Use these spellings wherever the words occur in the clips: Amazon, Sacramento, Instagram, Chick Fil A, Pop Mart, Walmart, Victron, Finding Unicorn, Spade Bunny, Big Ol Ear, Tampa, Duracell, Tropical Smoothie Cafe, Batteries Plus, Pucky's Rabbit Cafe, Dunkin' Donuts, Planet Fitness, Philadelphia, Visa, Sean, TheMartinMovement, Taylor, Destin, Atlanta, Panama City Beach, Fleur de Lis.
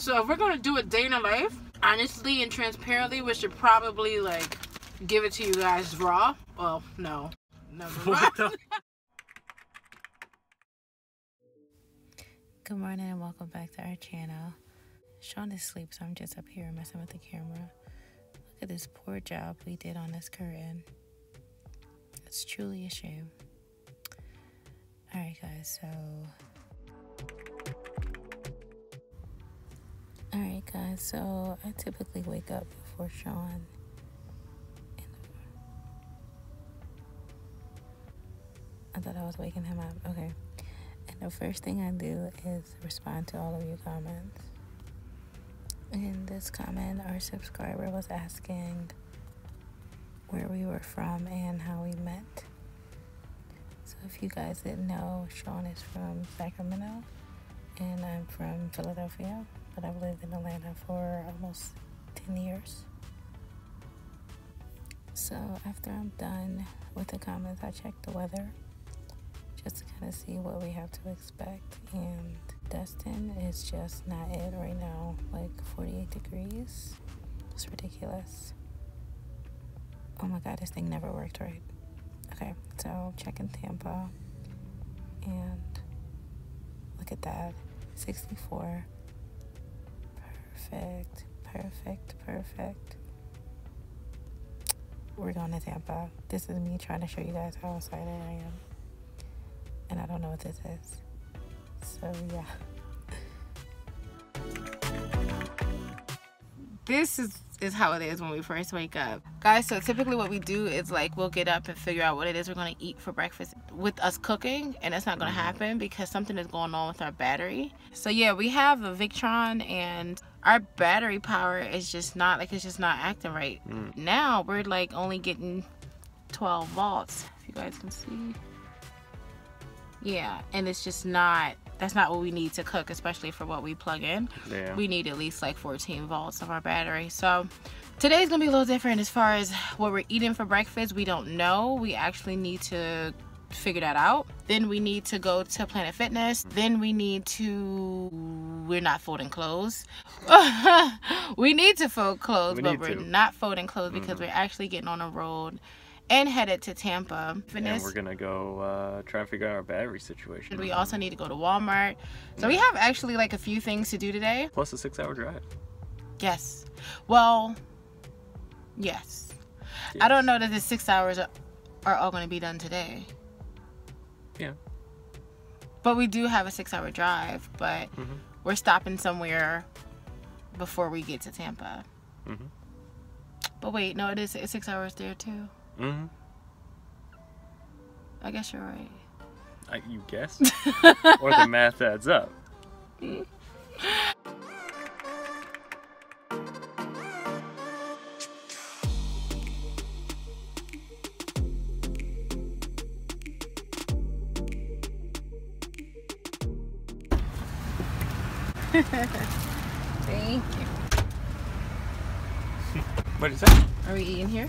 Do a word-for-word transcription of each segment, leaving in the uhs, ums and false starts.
So if we're gonna do a day in a life, honestly and transparently, we should probably like give it to you guys raw. Well, no, never mind. Good morning and welcome back to our channel. Sean is asleep, so I'm just up here messing with the camera. Look at this poor job we did on this curtain. It's truly a shame. All right, guys, so. All right, guys, so I typically wake up before Sean. I thought I was waking him up, okay. And the first thing I do is respond to all of your comments. In this comment, our subscriber was asking where we were from and how we met. So if you guys didn't know, Sean is from Sacramento and I'm from Philadelphia, but I've lived in Atlanta for almost ten years. So after I'm done with the comments, I check the weather just to kind of see what we have to expect, and Destin is just not it right now. Like forty-eight degrees, it's ridiculous. Oh my god, this thing never worked right. Okay, so checking Tampa, and look at that, sixty-four. Perfect, perfect, perfect. We're going to Tampa. This is me trying to show you guys how excited I am, and I don't know what this is. So yeah. This is, is how it is when we first wake up. Guys, so typically what we do is like we'll get up and figure out what it is we're gonna eat for breakfast with us cooking, and that's not gonna happen because something is going on with our battery. So yeah, we have a Victron and our battery power is just not, like it's just not acting right. Mm. Now we're like only getting twelve volts, if you guys can see. Yeah, and it's just not, that's not what we need to cook, especially for what we plug in. Yeah. We need at least like fourteen volts of our battery. So today's gonna be a little different as far as what we're eating for breakfast. We don't know. We actually need to figure that out. Then we need to go to Planet Fitness. Then we need to, we're not folding clothes. We need to fold clothes, we but we're to. not folding clothes because mm-hmm. we're actually getting on a road and headed to Tampa. Fitness. And we're gonna go uh, try and figure out our battery situation. We also need to go to Walmart. So yeah. We have actually like a few things to do today. Plus a six hour drive. Yes. Well, yes. yes. I don't know that the six hours are, are all gonna be done today. Yeah. But we do have a six hour drive, but mm-hmm. we're stopping somewhere before we get to Tampa. Mm-hmm. But wait, no, it is it's six hours there too. Mm-hmm. I guess you're right. I, you guess? Or the math adds up. Mm. Thank you. What is that? Are we eating here?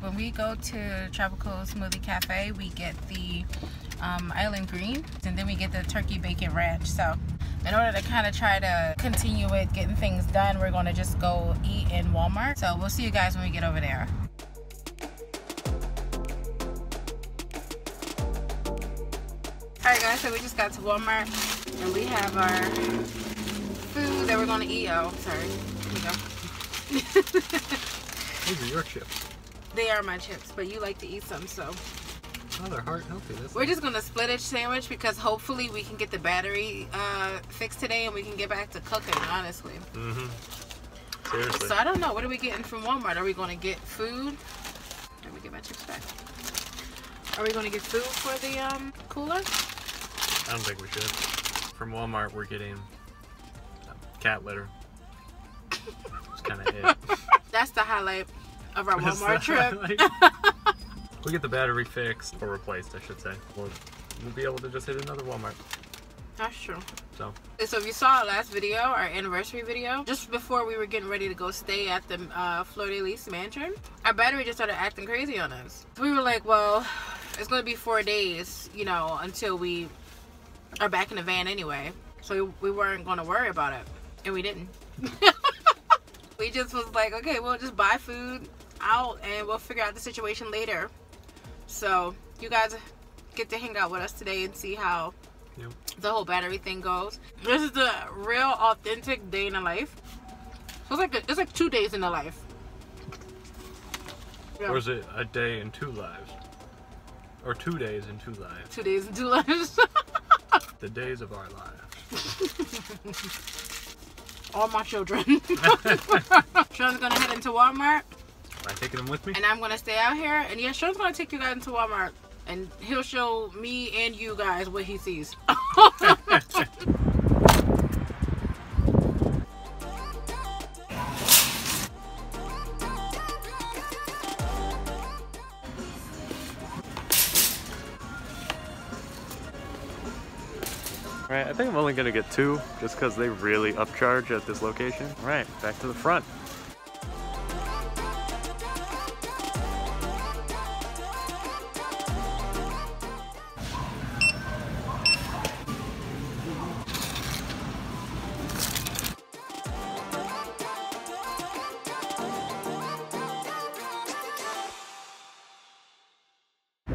When we go to Tropical Smoothie Cafe, we get the um, Island Green, and then we get the Turkey Bacon Ranch. So in order to kind of try to continue with getting things done, we're going to just go eat in Walmart. So we'll see you guys when we get over there. Alright guys, so we just got to Walmart, and we have our food that we're going to eat. Oh, sorry. Here we go. These are your chips. They are my chips, but you like to eat some, so. Oh, they're heart healthy. That's We're nice. just gonna split a sandwich because hopefully we can get the battery uh, fixed today and we can get back to cooking, honestly. Mm-hmm. Seriously. So I don't know, what are we getting from Walmart? Are we gonna get food? Let me get my chips back. Are we gonna get food for the um, cooler? I don't think we should. From Walmart, we're getting cat litter. That's kind of it. That's the highlight of our Walmart trip. We'll get the battery fixed, or replaced I should say. We'll, we'll be able to just hit another Walmart. That's true. So so if you saw our last video, our anniversary video, just before we were getting ready to go stay at the uh, Fleur de Lis mansion, our battery just started acting crazy on us. We were like, well, it's gonna be four days, you know, until we are back in the van anyway. So we weren't going to worry about it. And we didn't. We just was like, okay, we'll just buy food out and we'll figure out the situation later. So you guys get to hang out with us today and see how yep. the whole battery thing goes. This is the real authentic day in the life. So it's like a, it's like two days in the life. Yeah. Or is it a day and two lives? Or two days and two lives? Two days and two lives. The days of our lives. All my children. Sean's gonna head into Walmart. Am I taking him with me? And I'm gonna stay out here. And yeah, Sean's gonna take you guys into Walmart. And he'll show me and you guys what he sees. Right, I think I'm only gonna get two just because they really upcharge at this location. All right, back to the front.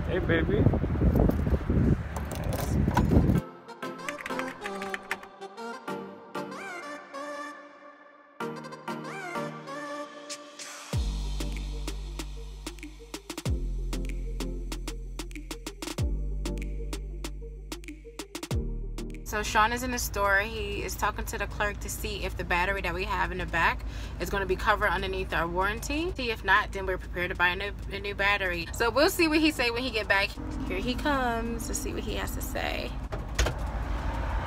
Hey, baby. So Sean is in the store. He is talking to the clerk to see if the battery that we have in the back is going to be covered underneath our warranty. If not, then we're prepared to buy a new, a new battery. So we'll see what he say when he get back. Here he comes to see what he has to say.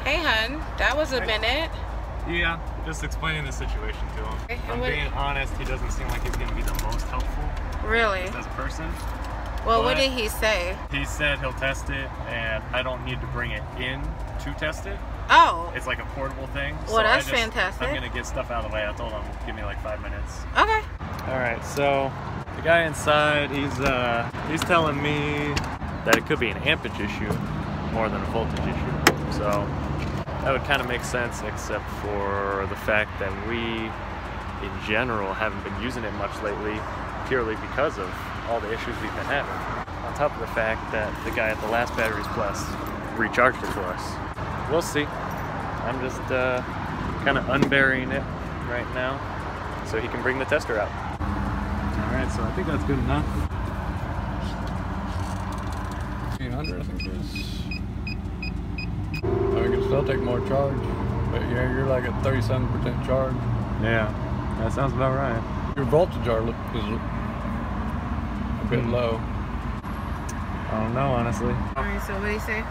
Hey, hun. That was a minute. Yeah, just explaining the situation to him. If I'm what, being honest, he doesn't seem like he's going to be the most helpful. Really? As a person. Well, but what did he say? He said he'll test it, and I don't need to bring it in to test it. Oh. It's like a portable thing. Well, so that's I just, fantastic. I'm going to get stuff out of the way. I told him, give me like five minutes. Okay. All right, so the guy inside, he's uh, he's telling me that it could be an ampage issue more than a voltage issue. So that would kind of make sense, except for the fact that we, in general, haven't been using it much lately, purely because of all the issues we've been having. On top of the fact that the guy at the last Batteries Plus recharged it for us. We'll see. I'm just uh, kind of unburying it right now so he can bring the tester out. Alright, so I think that's good enough. eight hundred, I think it is. I can still take more charge, but yeah, you're like at thirty-seven percent charge. Yeah, that sounds about right. Your voltage are is a bit low. I don't know, honestly. Alright, so what did he say?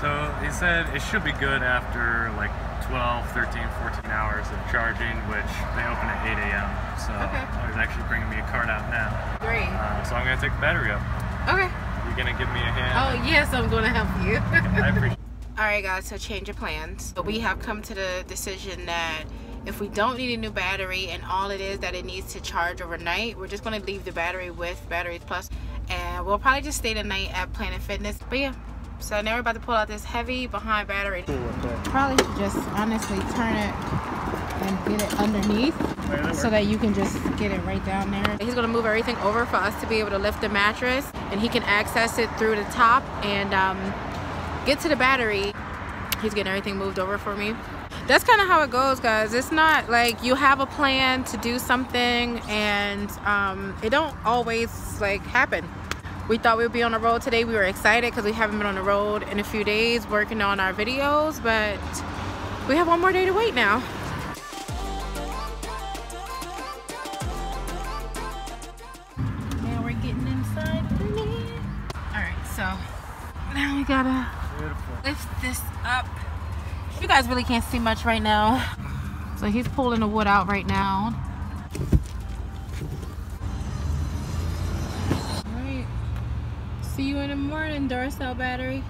So he said it should be good after like twelve, thirteen, fourteen hours of charging, which they open at eight A M So okay. He's actually bringing me a card out now. Great. Uh, so I'm going to take the battery up. Okay. You're going to give me a hand? Oh, yes, I'm going to help you. I appreciate it. Alright, guys, so change of plans. So we have come to the decision that if we don't need a new battery and all it is that it needs to charge overnight, we're just going to leave the battery with Batteries Plus, and we'll probably just stay the night at Planet Fitness. But yeah, so now we're about to pull out this heavy behind battery. Probably should just honestly turn it and get it underneath so that you can just get it right down there. He's going to move everything over for us to be able to lift the mattress, and he can access it through the top and um, get to the battery. He's getting everything moved over for me. That's kind of how it goes, guys. It's not like you have a plan to do something and um, it don't always like happen. We thought we'd be on the road today. We were excited because we haven't been on the road in a few days working on our videos, but we have one more day to wait now. Now we're getting inside the van. All right, so now we gotta Beautiful. lift this up. You guys really can't see much right now. So he's pulling the wood out right now. All right. See you in the morning, Duracell battery.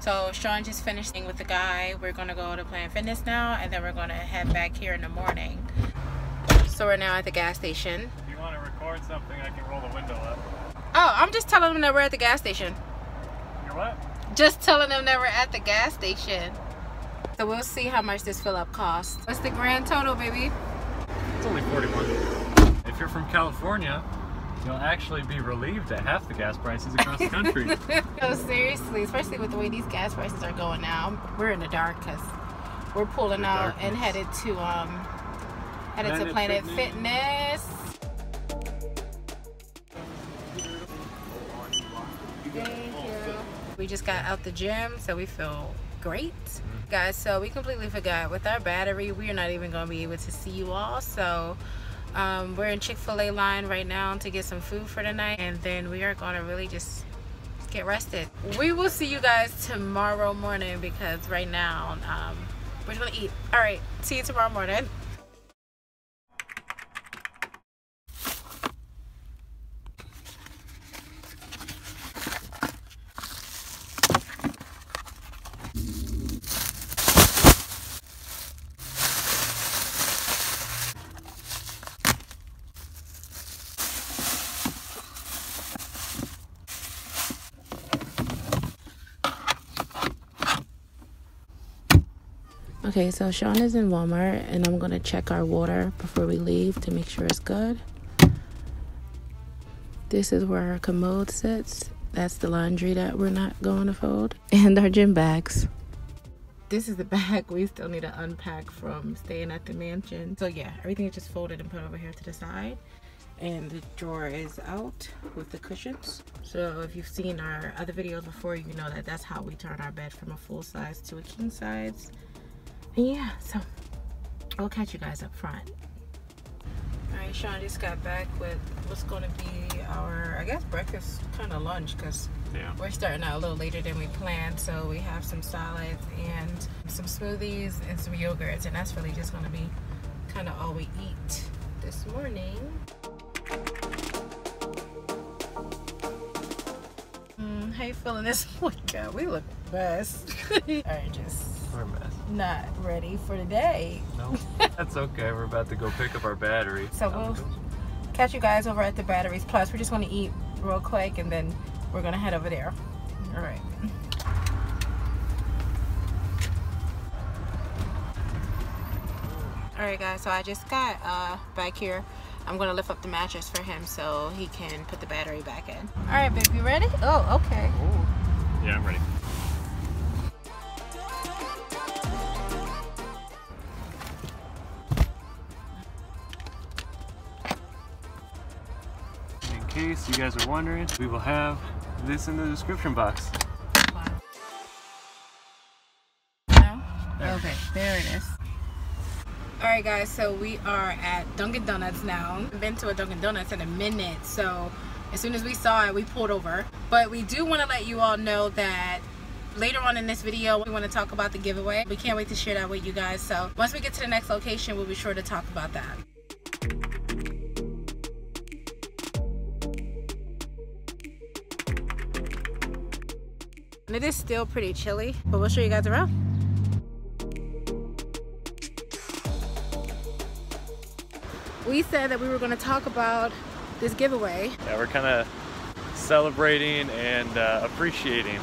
So Sean just finished with the guy. We're gonna go to Planet Fitness now, and then we're gonna head back here in the morning. So we're now at the gas station. If you wanna record something, I can roll the window up. Oh, I'm just telling him that we're at the gas station. You're what? Just telling them that we're at the gas station. So we'll see how much this fill up costs. What's the grand total, baby? It's only forty-one. If you're from California, you'll actually be relieved at half the gas prices across the country. No, seriously, especially with the way these gas prices are going now. We're in the dark because we're pulling out and headed to um headed Planet to Planet Fitness. Fitness. Thank you. We just got out the gym, so we feel great. Mm-hmm. Guys, so we completely forgot. With our battery, we are not even going to be able to see you all. So um, we're in Chick Fil A line right now to get some food for tonight. And then we are going to really just get rested. We will see you guys tomorrow morning because right now um, we're just going to eat. All right, see you tomorrow morning. Okay, so Sean is in Walmart, and I'm going to check our water before we leave to make sure it's good. This is where our commode sits. That's the laundry that we're not going to fold. And our gym bags. This is the bag we still need to unpack from staying at the mansion. So yeah, everything is just folded and put over here to the side. And the drawer is out with the cushions. So if you've seen our other videos before, you know that that's how we turn our bed from a full size to a king size. Yeah, so I'll catch you guys up front. All right, Sean just got back with what's going to be our, I guess, breakfast, kind of lunch, because yeah. We're starting out a little later than we planned. So we have some salads and some smoothies and some yogurts, and that's really just going to be kind of all we eat this morning. Mm, how you feeling this week? Oh, we look best. All right, just. We're not ready for the day. No, that's okay. We're about to go pick up our battery. So we'll catch you guys over at the Batteries Plus. We're just going to eat real quick and then we're going to head over there. All right. All right, guys. So I just got uh, back here. I'm going to lift up the mattress for him so he can put the battery back in. All right, babe. You ready? Oh, okay. Ooh. Yeah, I'm ready. In case you guys are wondering, we will have this in the description box. Wow. No? There. Okay, there it is. Alright guys, so we are at Dunkin' Donuts now. I've been to a Dunkin' Donuts in a minute, so as soon as we saw it, we pulled over. But we do want to let you all know that later on in this video, we want to talk about the giveaway. We can't wait to share that with you guys, so once we get to the next location, we'll be sure to talk about that. It is still pretty chilly, but we'll show you guys around. We said that we were going to talk about this giveaway. Yeah, we're kind of celebrating and uh, appreciating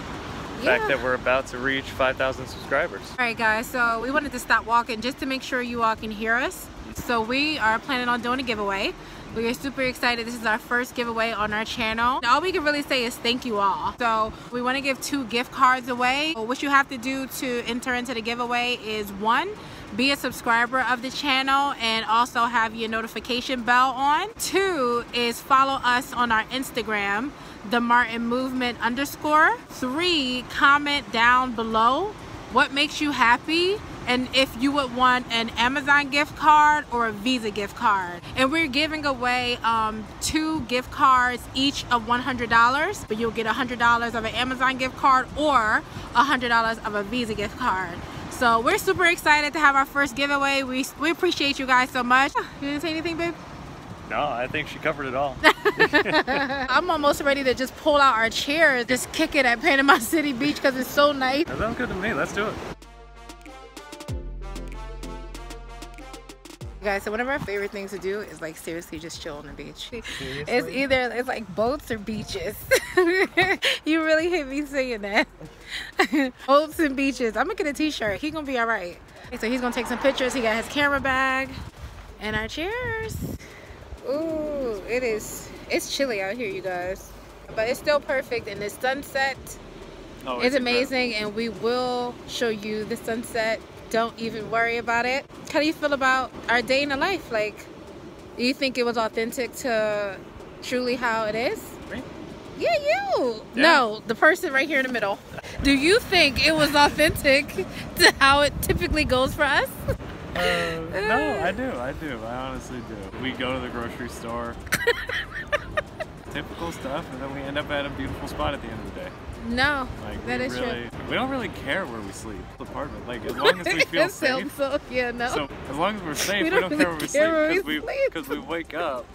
the yeah. fact that we're about to reach five thousand subscribers. All right, guys, so we wanted to stop walking just to make sure you all can hear us. So we are planning on doing a giveaway. We are super excited. This is our first giveaway on our channel. All we can really say is thank you all. So we want to give two gift cards away. What you have to do to enter into the giveaway is one, be a subscriber of the channel and also have your notification bell on. Two is follow us on our Instagram, TheMartinMovement underscore. Three, comment down below what makes you happy and if you would want an Amazon gift card or a Visa gift card. And we're giving away um, two gift cards, each of one hundred dollars, but you'll get one hundred dollars of an Amazon gift card or one hundred dollars of a Visa gift card. So we're super excited to have our first giveaway. We, we appreciate you guys so much. You didn't say anything, babe? No, I think she covered it all. I'm almost ready to just pull out our chair, just kick it at Panama City Beach because it's so nice. That sounds good to me. Let's do it. Guys, so one of our favorite things to do is like seriously just chill on the beach. Seriously? It's either it's like boats or beaches. You really hit me saying that. Oaks and beaches. I'm gonna get a t-shirt. He's gonna be all right. So he's gonna take some pictures. He got his camera bag and our chairs. Ooh, it is, it's chilly out here, you guys, but it's still perfect. And the sunset oh, is amazing. Incredible. And we will show you the sunset. Don't even worry about it. How do you feel about our day in the life? Like, do you think it was authentic to truly how it is? Right. Yeah, you. Yeah. No, the person right here in the middle. Do you think it was authentic to how it typically goes for us? Uh, no, I do. I do. I honestly do. We go to the grocery store. Typical stuff, and then we end up at a beautiful spot at the end of the day. No, like, that is really, true. We don't really care where we sleep. The apartment, like as long as we feel safe. So, yeah, no. So as long as we're safe, we don't, we don't really care where we care sleep because we, we, we wake up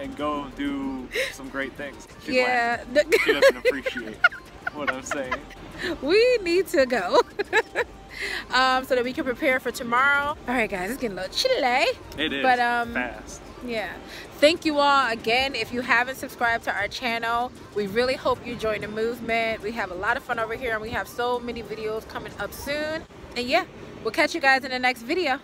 and go do some great things. She yeah, she doesn't appreciate what I'm saying. We need to go. um, so that we can prepare for tomorrow. All right, guys, it's getting a little chilly. It is, but um, fast. Yeah. Thank you all again. If you haven't subscribed to our channel, we really hope you join the movement. We have a lot of fun over here and we have so many videos coming up soon. And yeah, we'll catch you guys in the next video.